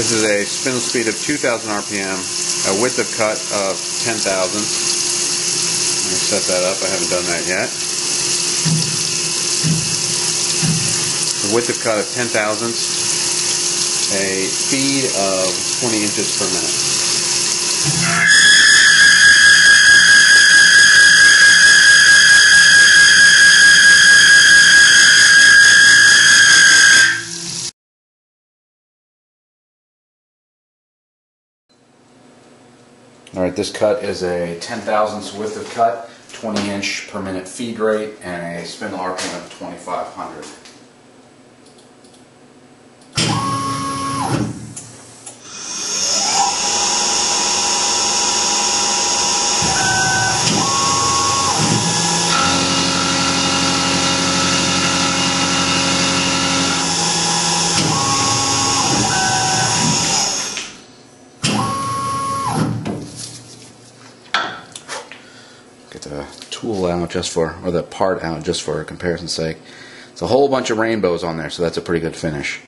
This is a spindle speed of 2,000 RPM, a width of cut of 10,000. Let me set that up. I haven't done that yet. A width of cut of 10,000, a feed of 20 inches per minute. Alright, this cut is a 10,000ths width of cut, 20 inch per minute feed rate, and a spindle RPM of 2,500. Get the tool out just for, or the part out just for comparison's sake. It's a whole bunch of rainbows on there, so that's a pretty good finish.